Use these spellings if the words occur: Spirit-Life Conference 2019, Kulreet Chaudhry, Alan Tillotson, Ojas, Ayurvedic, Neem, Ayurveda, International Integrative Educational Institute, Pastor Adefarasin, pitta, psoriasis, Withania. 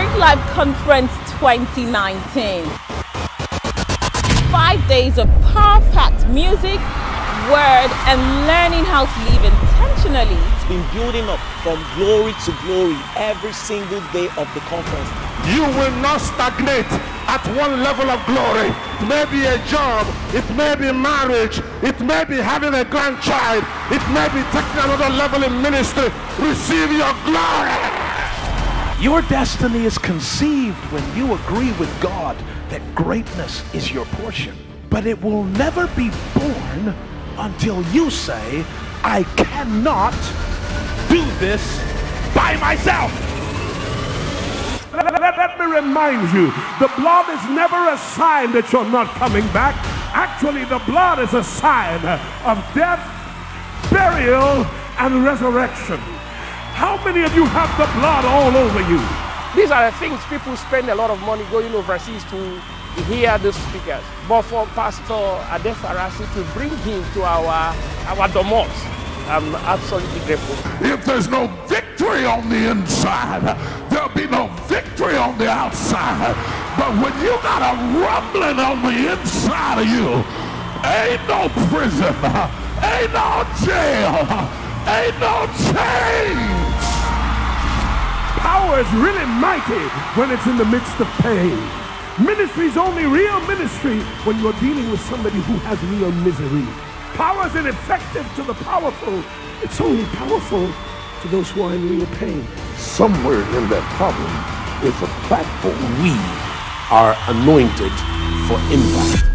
Spirit-Life Conference 2019. 5 days of power-packed music, word, and learning how to live intentionally. It's been building up from glory to glory every single day of the conference. You will not stagnate at one level of glory. It may be a job, it may be marriage, it may be having a grandchild, it may be taking another level in ministry. Receive your glory. Your destiny is conceived when you agree with God that greatness is your portion. But it will never be born until you say, I cannot do this by myself. Let me remind you, the blood is never a sign that you're not coming back. Actually, the blood is a sign of death, burial, and resurrection. How many of you have the blood all over you? These are the things people spend a lot of money going overseas to hear these speakers. But for Pastor Adefarasin to bring him to our domos, I'm absolutely grateful. If there's no victory on the inside, there'll be no victory on the outside. But when you got a rumbling on the inside of you, ain't no prison, ain't no jail, ain't no chains. Power is really mighty when it's in the midst of pain. Ministry is only real ministry when you're dealing with somebody who has real misery. Power is ineffective to the powerful. It's only powerful to those who are in real pain. Somewhere in that problem is a platform. We are anointed for impact.